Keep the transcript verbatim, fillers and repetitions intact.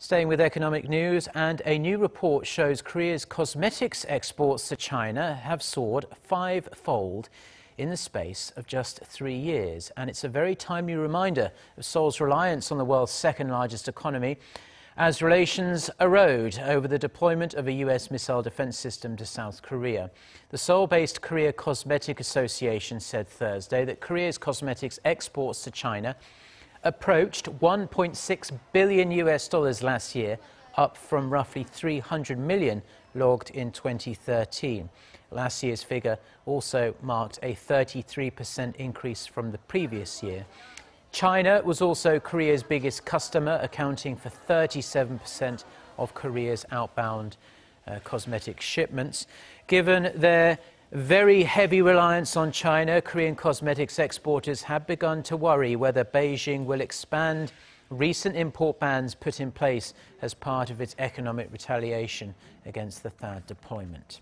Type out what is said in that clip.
Staying with economic news, and a new report shows Korea's cosmetics exports to China have soared five-fold in the space of just three years. And it's a very timely reminder of Seoul's reliance on the world's second-largest economy as relations erode over the deployment of a U S missile defense system to South Korea. The Seoul-based Korea Cosmetic Association said Thursday that Korea's cosmetics exports to China approached one point six billion U S dollars last year, up from roughly three hundred million logged in twenty thirteen. Last year's figure also marked a thirty-three percent increase from the previous year. China was also Korea's biggest customer, accounting for thirty-seven percent of Korea's outbound uh, cosmetic shipments. Given their very heavy reliance on China, Korean cosmetics exporters have begun to worry whether Beijing will expand recent import bans put in place as part of its economic retaliation against the THAAD deployment.